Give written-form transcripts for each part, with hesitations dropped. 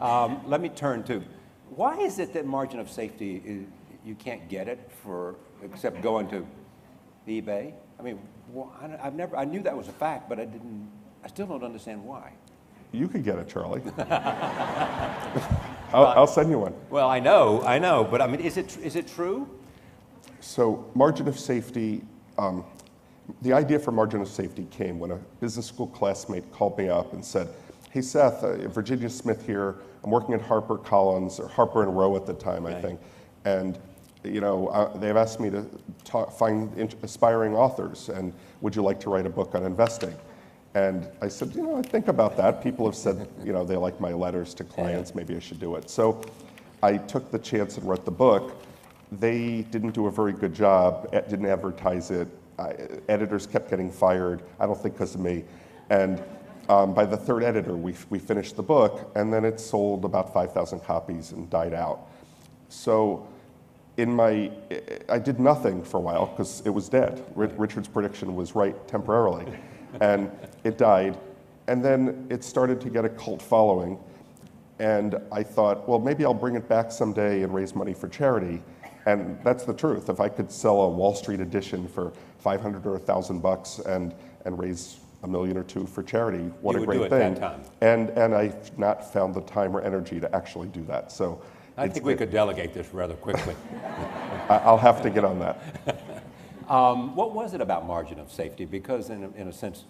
Let me turn to, why is it that margin of safety, is, you can't get it for, except going to eBay? I mean, well, I've never, I knew that was a fact, but I didn't, I still don't understand why. You can get it, Charlie. I'll send you one. Well, I know, but I mean, is it true? So margin of safety, the idea for margin of safety came when a business school classmate called me up and said, hey, Seth, Virginia Smith here. I'm working at Harper Collins, or Harper and Row at the time, right. I think. And you know, they've asked me to find aspiring authors, and would you like to write a book on investing? And I said, you know, I think about that. People have said, you know, they like my letters to clients. Maybe I should do it. So I took the chance and wrote the book. They didn't do a very good job, didn't advertise it. Editors kept getting fired, I don't think because of me. And by the third editor, we finished the book, and then it sold about 5,000 copies and died out. So I did nothing for a while because it was dead. Richard's prediction was right temporarily. And it died. And then it started to get a cult following. And I thought, well, maybe I'll bring it back someday and raise money for charity. And that's the truth. If I could sell a Wall Street edition for 500 or 1,000 bucks and raise a million or two for charity, what a great thing. That time. And I've not found the time or energy to actually do that. So I think we could delegate this rather quickly. I'll have to get on that. What was it about margin of safety? Because in a sense,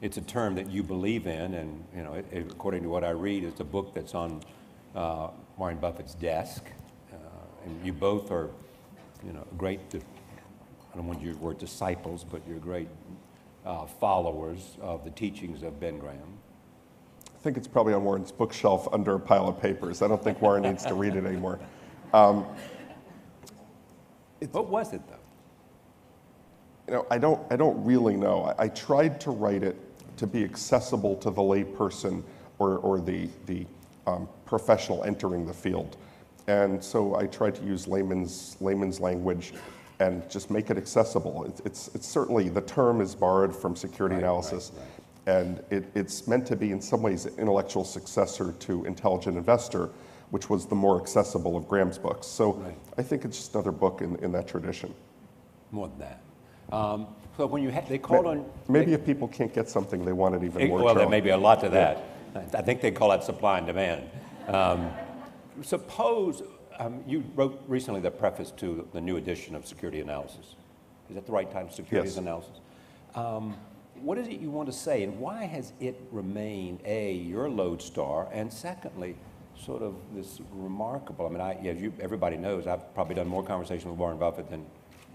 it's a term that you believe in, and you know, according to what I read, it's a book that's on Warren Buffett's desk. And you both are, you know, great, I don't want to use the word disciples, but you're great followers of the teachings of Ben Graham. I think it's probably on Warren's bookshelf under a pile of papers. I don't think Warren needs to read it anymore. What was it, though? You know, I don't really know. I tried to write it to be accessible to the layperson or the professional entering the field. And so I tried to use layman's language and just make it accessible. It's certainly, the term is borrowed from security analysis. Right. And it's meant to be, in some ways, an intellectual successor to Intelligent Investor, which was the more accessible of Graham's books. So right. I think it's just another book in that tradition. More than that. So when you they called on... Maybe if people can't get something, they want it even more. Well, there may be a lot to that. Yeah. I think they call that supply and demand. Suppose you wrote recently the preface to the new edition of Security Analysis. Is that the right time? Securities Analysis? What is it you want to say, and why has it remained, A, your lodestar, and secondly, sort of this remarkable, I mean, everybody knows, I've probably done more conversation with Warren Buffett than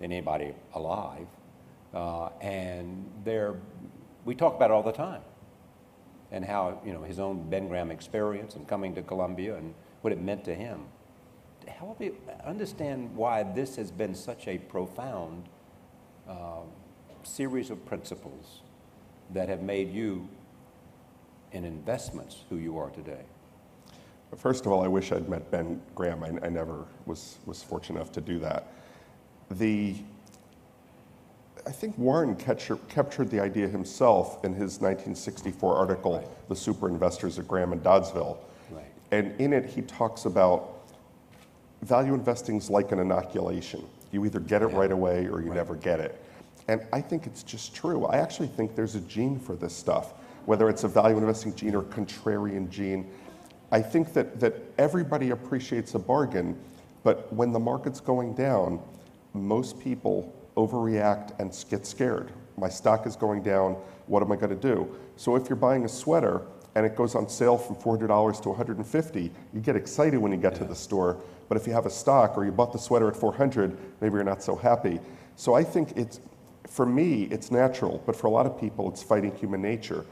anybody alive, and we talk about it all the time, and how, you know, his own Ben Graham experience and coming to Columbia and what it meant to him. Help me understand why this has been such a profound series of principles that have made you, in investments, who you are today? First of all, I wish I'd met Ben Graham. I never was fortunate enough to do that. I think Warren captured the idea himself in his 1964 article, right. The Super Investors of Graham and Doddsville. Right. And in it, he talks about value investing is like an inoculation. You either get it right away or you never get it. And I think it's just true. I actually think there's a gene for this stuff, whether it's a value investing gene or contrarian gene. I think that everybody appreciates a bargain, but when the market's going down, most people overreact and get scared. My stock is going down, what am I going to do? So if you're buying a sweater and it goes on sale from $400 to $150, you get excited when you get to the store. But if you have a stock or you bought the sweater at $400, maybe you're not so happy. So I think for me, it's natural, but for a lot of people, it's fighting human nature.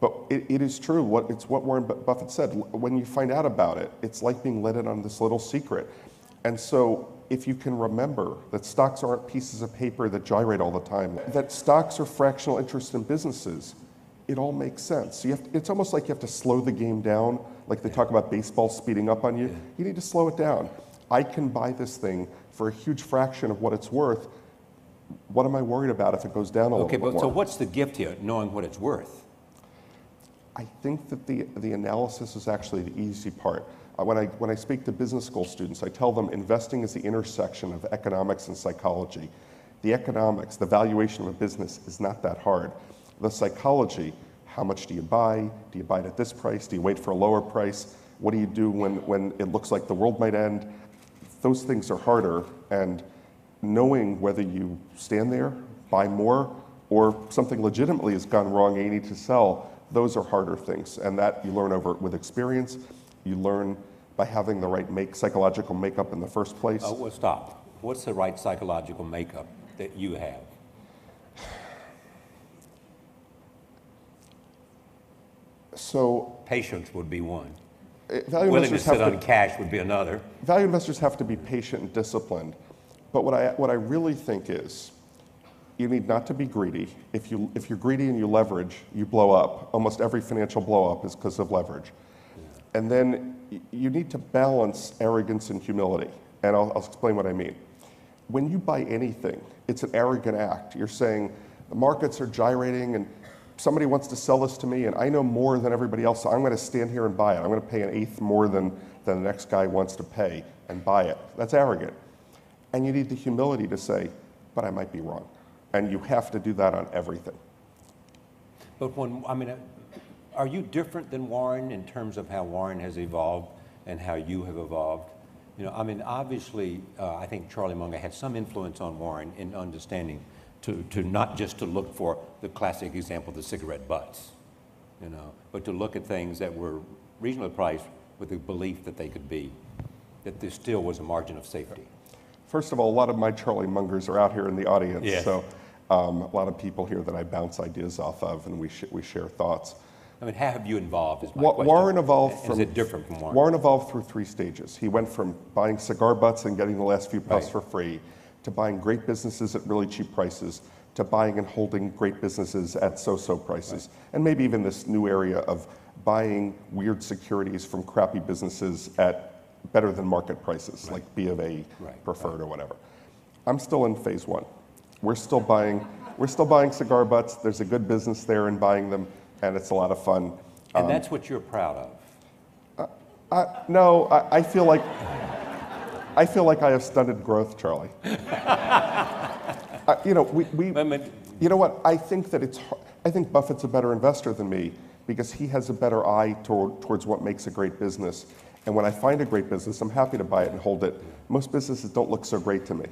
But it is true. It's what Warren Buffett said. When you find out about it, it's like being let in on this little secret. And so if you can remember that stocks aren't pieces of paper that gyrate all the time, that stocks are fractional interest in businesses, it all makes sense. So it's almost like you have to slow the game down, like they talk about baseball speeding up on you. You need to slow it down. I can buy this thing for a huge fraction of what it's worth. What am I worried about if it goes down a little bit more? Okay, but so what's the gift here, knowing what it's worth? I think that the analysis is actually the easy part. When I speak to business school students, I tell them investing is the intersection of economics and psychology. The economics, the valuation of a business, is not that hard. The psychology, how much do you buy? Do you buy it at this price? Do you wait for a lower price? What do you do when it looks like the world might end? Those things are harder, and knowing whether you stand there, buy more, or something legitimately has gone wrong and you need to sell, those are harder things, and that you learn over with experience. You learn by having the right psychological makeup in the first place. Well, stop. What's the right psychological makeup that you have? So patience would be one. Willingness to sit on cash would be another. Value investors have to be patient and disciplined. But what I really think is, you need not to be greedy. If you're greedy and you leverage, you blow up. Almost every financial blow up is because of leverage. And then you need to balance arrogance and humility. And I'll explain what I mean. When you buy anything, it's an arrogant act. You're saying, the markets are gyrating and somebody wants to sell this to me and I know more than everybody else, so I'm gonna stand here and buy it. I'm gonna pay an eighth more than the next guy wants to pay and buy it. That's arrogant. And you need the humility to say, but I might be wrong. And you have to do that on everything. But are you different than Warren in terms of how Warren has evolved and how you have evolved? You know, I mean, obviously, I think Charlie Munger had some influence on Warren in understanding to not just to look for the classic example, the cigarette butts, you know, but to look at things that were reasonably priced with the belief that they could be, that there still was a margin of safety. First of all, a lot of my Charlie Mungers are out here in the audience, yes. So a lot of people here that I bounce ideas off of and we share thoughts. I mean, how have you evolved? Is my question. Warren evolved from. Is it different from Warren? Warren evolved through three stages. He went from buying cigar butts and getting the last few bucks for free, to buying great businesses at really cheap prices, to buying and holding great businesses at so-so prices, and maybe even this new area of buying weird securities from crappy businesses at better than market prices, like B of A preferred or whatever. I'm still in phase one. We're still buying cigar butts. There's a good business there in buying them. And it's a lot of fun. And that's what you're proud of. No, I feel like I have stunted growth, Charlie. You know what? I think Buffett's a better investor than me because he has a better eye towards what makes a great business. And when I find a great business, I'm happy to buy it and hold it. Most businesses don't look so great to me.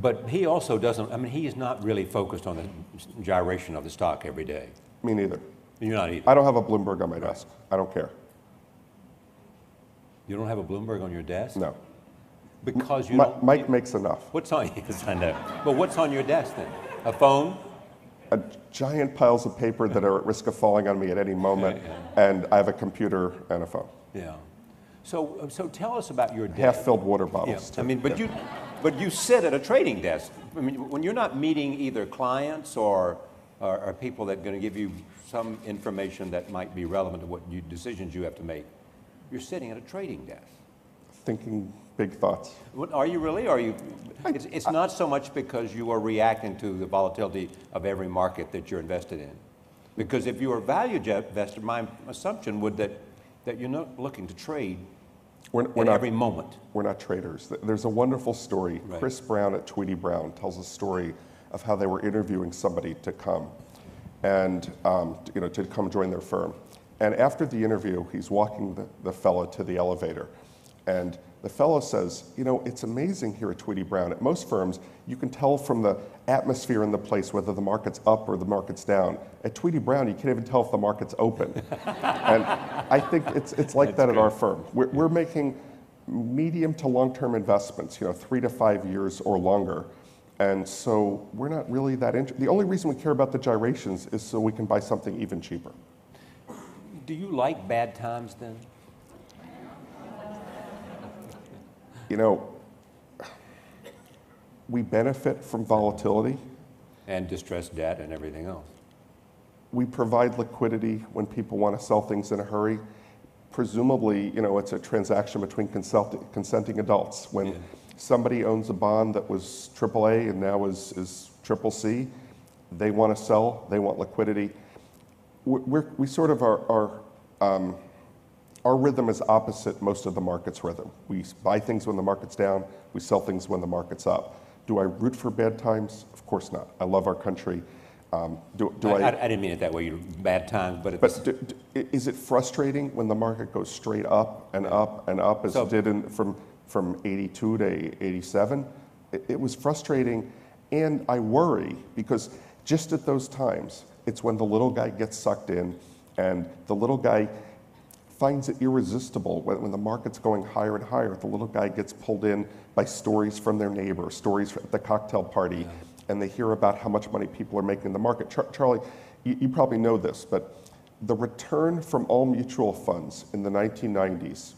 But he also doesn't. I mean, he's not really focused on the gyration of the stock every day. Me neither. You're not either. I don't have a Bloomberg on my desk. I don't care. You don't have a Bloomberg on your desk? No. Because you don't... Mike makes enough. What's on your desk? I know. But what's on your desk then? A phone? Giant piles of paper that are at risk of falling on me at any moment. And I have a computer and a phone. Yeah. So tell us about your desk. Half-filled water bottles. Yeah. But you sit at a trading desk. I mean, when you're not meeting either clients or... Are people that going to give you some information that might be relevant to what decisions you have to make? You're sitting at a trading desk, thinking big thoughts. Are you really? Are you? It's not so much because you are reacting to the volatility of every market that you're invested in. Because if you are a value investor, my assumption would that you're not looking to trade. Every moment. We're not traders. There's a wonderful story. Right. Chris Brown at Tweedy Brown tells a story of how they were interviewing somebody to come, and to come join their firm. And after the interview, he's walking the fellow to the elevator, and the fellow says, it's amazing here at Tweedy Brown. At most firms, you can tell from the atmosphere in the place whether the market's up or the market's down. At Tweedy Brown, you can't even tell if the market's open. And I think it's like that at our firm. We're making medium to long-term investments, 3 to 5 years or longer. And so we're not really that interested. The only reason we care about the gyrations is so we can buy something even cheaper. Do you like bad times then? We benefit from volatility. And distressed debt and everything else. We provide liquidity when people want to sell things in a hurry. Presumably, it's a transaction between consenting adults. When somebody owns a bond that was AAA and now is CCC, they want to sell, they want liquidity. we sort of our rhythm is opposite most of the market's rhythm. We buy things when the market's down, we sell things when the market's up. Do I root for bad times? Of course not. I love our country. I didn't mean it that way, you're bad times, but... Is it frustrating when the market goes straight up and up and up, as so, it did from 82 to 87? It was frustrating, and I worry, because just at those times, it's when the little guy gets sucked in, and the little guy finds it irresistible. When the market's going higher and higher, the little guy gets pulled in by stories from their neighbor, stories at the cocktail party, yeah. And they hear about how much money people are making in the market. Charlie, you probably know this, but the return from all mutual funds in the 1990s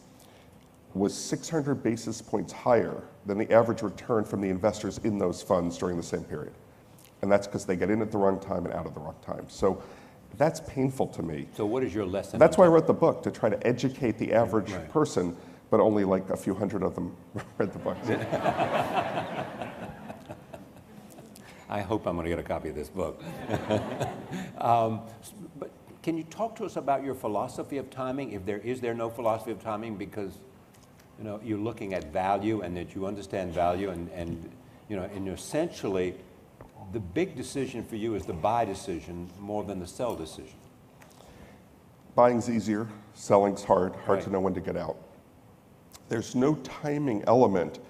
was 600 basis points higher than the average return from the investors in those funds during the same period. And that's because they get in at the wrong time and out at the wrong time. So that's painful to me. So what is your lesson? That's why I wrote the book, to try to educate the average right. person, but only like a few hundred of them read the book. I hope I'm going to get a copy of this book. But can you talk to us about your philosophy of timing? If there is there no philosophy of timing, because you know you're looking at value and that you understand value, and you know, and essentially the big decision for you is the buy decision more than the sell decision. Buying's easier, selling's hard right. to know when to get out. There's no timing element.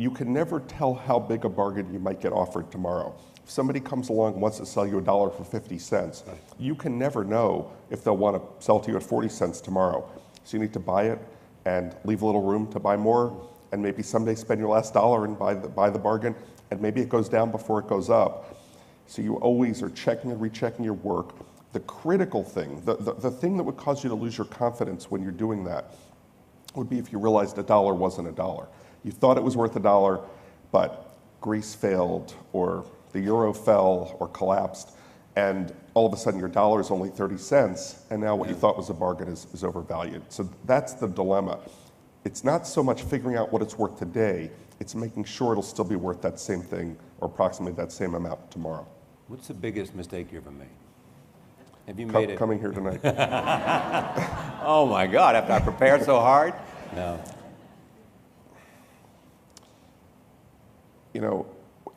You can never tell how big a bargain you might get offered tomorrow. If somebody comes along and wants to sell you $1 for 50 cents, you can never know if they'll want to sell to you at 40 cents tomorrow. So you need to buy it and leave a little room to buy more, and maybe someday spend your last dollar and buy the bargain, and maybe it goes down before it goes up. So you always are checking and rechecking your work. The critical thing, the thing that would cause you to lose your confidence when you're doing that would be if you realized $1 wasn't $1. You thought it was worth $1, but Greece failed, or the euro fell, or collapsed, and all of a sudden your dollar is only 30 cents, and now what you thought was a bargain is overvalued. So that's the dilemma. It's not so much figuring out what it's worth today, it's making sure it'll still be worth that same thing, or approximately that same amount tomorrow. What's the biggest mistake you ever made? Have you made it? Coming here tonight. Oh my God, after I prepared so hard? No. You know,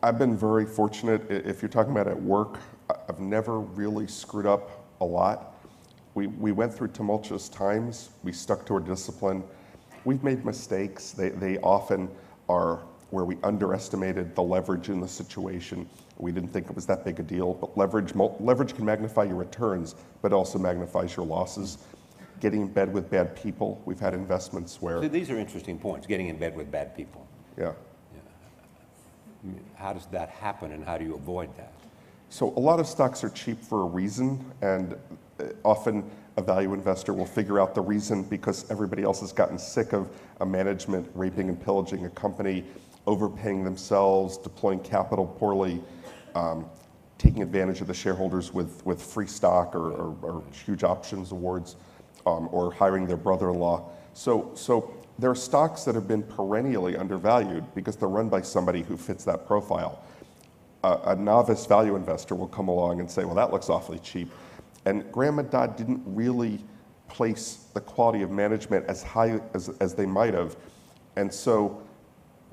I've been very fortunate. If you're talking about at work, I've never really screwed up a lot. We went through tumultuous times. We stuck to our discipline. We've made mistakes. They often are where we underestimated the leverage in the situation. We didn't think it was that big a deal. But leverage can magnify your returns, but also magnifies your losses. Getting in bed with bad people. We've had investments where... So these are interesting points, getting in bed with bad people. Yeah. How does that happen, and how do you avoid that? So a lot of stocks are cheap for a reason, and often a value investor will figure out the reason because everybody else has gotten sick of a management raping and pillaging a company, overpaying themselves, deploying capital poorly, taking advantage of the shareholders with free stock or huge options awards, or hiring their brother-in-law. So there are stocks that have been perennially undervalued because they're run by somebody who fits that profile. A novice value investor will come along and say, well, that looks awfully cheap. And Graham and Dodd didn't really place the quality of management as high as they might have. And so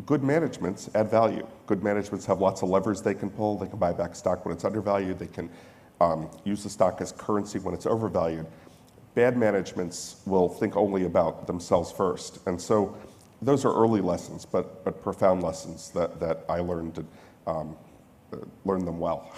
good managements add value. Good managements have lots of levers they can pull. They can buy back stock when it's undervalued. They can use the stock as currency when it's overvalued. Bad managements will think only about themselves first. And so those are early lessons, but profound lessons that I learned them well.